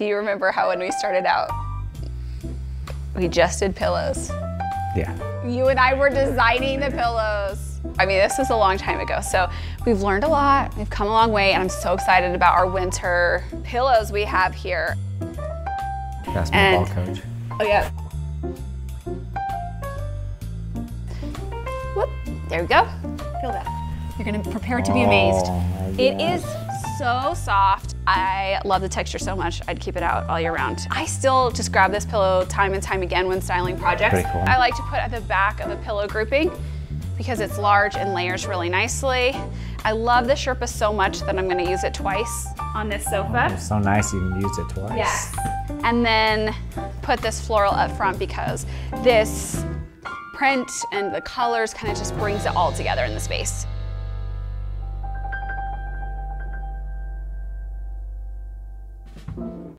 Do you remember how when we started out, we just did pillows? Yeah. You and I were designing the pillows. I mean, this is a long time ago, so we've learned a lot, we've come a long way, and I'm so excited about our winter pillows we have here. That's my ball coach. Oh, yeah. Whoop, there we go. Feel that. You're gonna prepare to be amazed. It is so soft. I love the texture so much, I'd keep it out all year round. I still just grab this pillow time and time again when styling projects. Cool. I like to put at the back of a pillow grouping because it's large and layers really nicely. I love the Sherpa so much that I'm gonna use it twice on this sofa. Oh, so nice you can use it twice. Yes. And then put this floral up front because this print and the colors kind of just brings it all together in the space.